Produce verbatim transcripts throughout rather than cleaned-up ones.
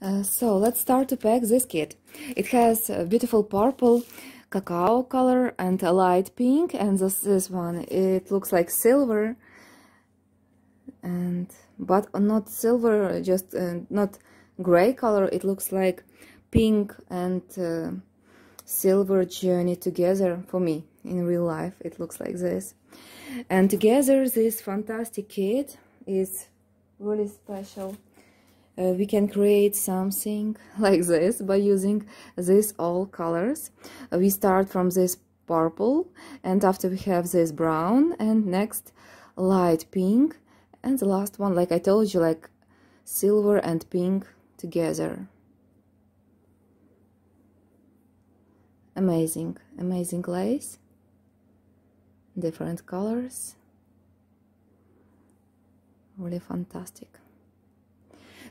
Uh, so let's start to pack this kit. It has a beautiful purple cacao color and a light pink, and this, this one, it looks like silver, and but not silver, just uh, not gray color. It looks like pink and uh, silver journey together. For me in real life it looks like this, and together this fantastic kit is really special. Uh, we can create something like this by using these all colors. Uh, we start from this purple, and after we have this brown, and next light pink, and the last one, like I told you, like silver and pink together. Amazing, amazing lace, different colors, really fantastic.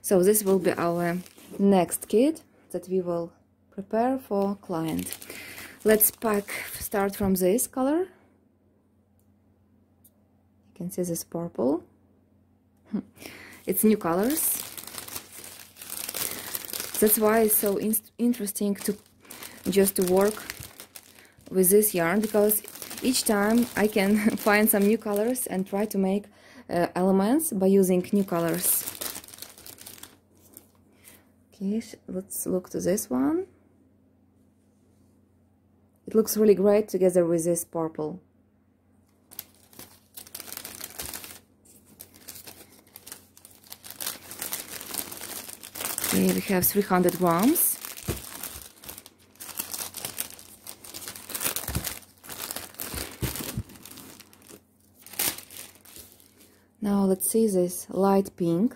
So this will be our next kit that we will prepare for client. Let's pack, start from this color. You can see this purple. It's new colors. That's why it's so in interesting to just to work with this yarn, because each time I can find some new colors and try to make uh, elements by using new colors. Okay, let's look to this one. It looks really great together with this purple. Okay, we have three hundred grams. Now let's see this light pink.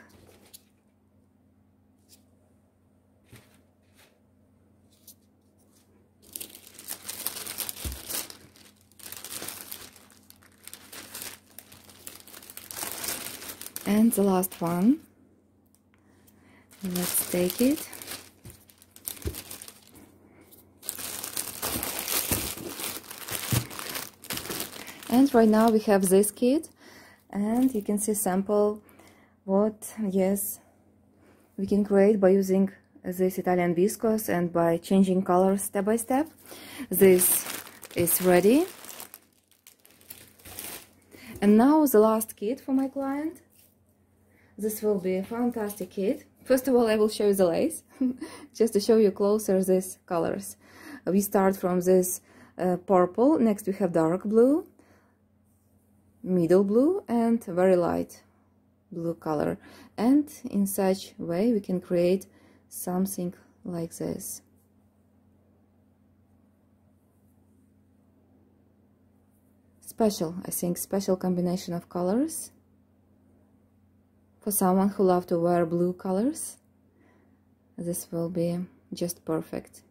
And the last one. Let's take it. And right now we have this kit, and you can see sample what, yes, we can create by using this Italian viscose and by changing colors step by step. This is ready. And now the last kit for my client. This will be a fantastic kit. First of all, I will show you the lace, just to show you closer these colors. We start from this uh, purple, next we have dark blue, middle blue, and very light blue color. And in such way we can create something like this. Special, I think, special combination of colors. For someone who loves to wear blue colors, this will be just perfect.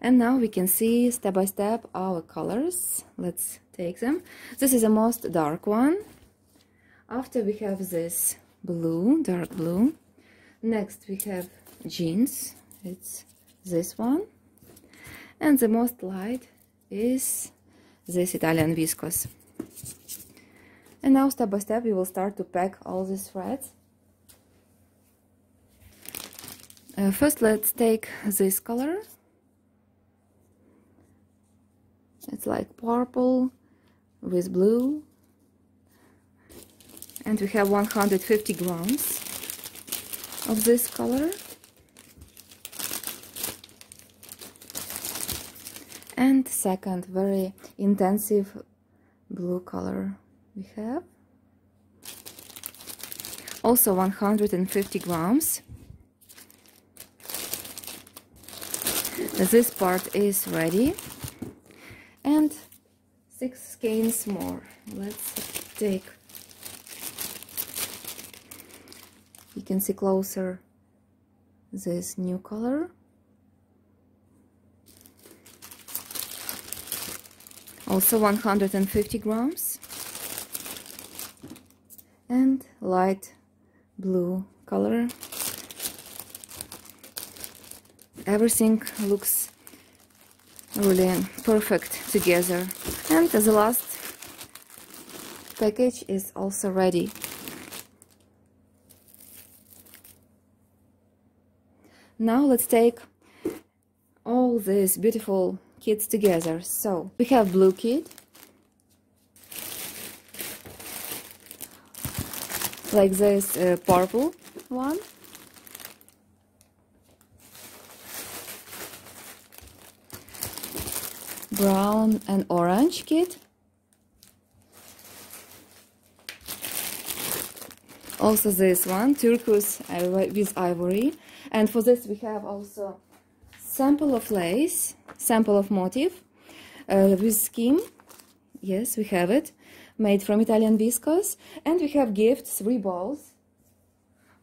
And now we can see step by step our colors. Let's take them. This is the most dark one. After we have this blue, dark blue. Next we have jeans. It's this one. And the most light is this Italian viscose. And now step by step we will start to pack all these threads. Uh, first let's take this color. It's like purple with blue, and we have one hundred fifty grams of this color. And second very intensive blue color we have, also one hundred fifty grams. This part is ready, and six skeins more. Let's take. You can see closer this new color. Also one hundred fifty grams. And light blue color. Everything looks really perfect together. And the last package is also ready. Now let's take all these beautiful kits together. So we have blue kit, like this uh, purple one, brown and orange kit, also this one, turquoise with ivory. And for this we have also sample of lace, sample of motif uh, with skim. Yes, we have it, made from Italian viscose. And we have gifts, three balls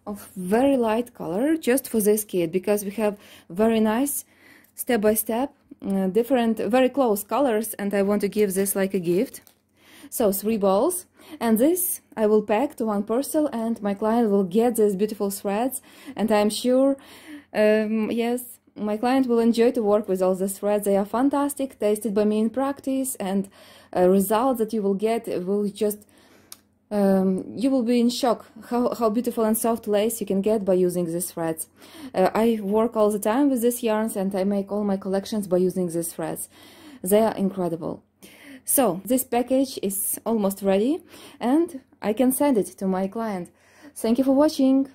of very light color just for this kit, because we have very nice step-by-step uh, different, very close colors, and I want to give this like a gift. So three balls, and this I will pack to one parcel, and my client will get these beautiful threads, and I'm sure, um, yes, my client will enjoy to work with all these threads. They are fantastic, tested by me in practice, and uh, results that you will get will just, um, you will be in shock how, how beautiful and soft lace you can get by using these threads. Uh, I work all the time with these yarns, and I make all my collections by using these threads. They are incredible. So this package is almost ready, and I can send it to my client. Thank you for watching.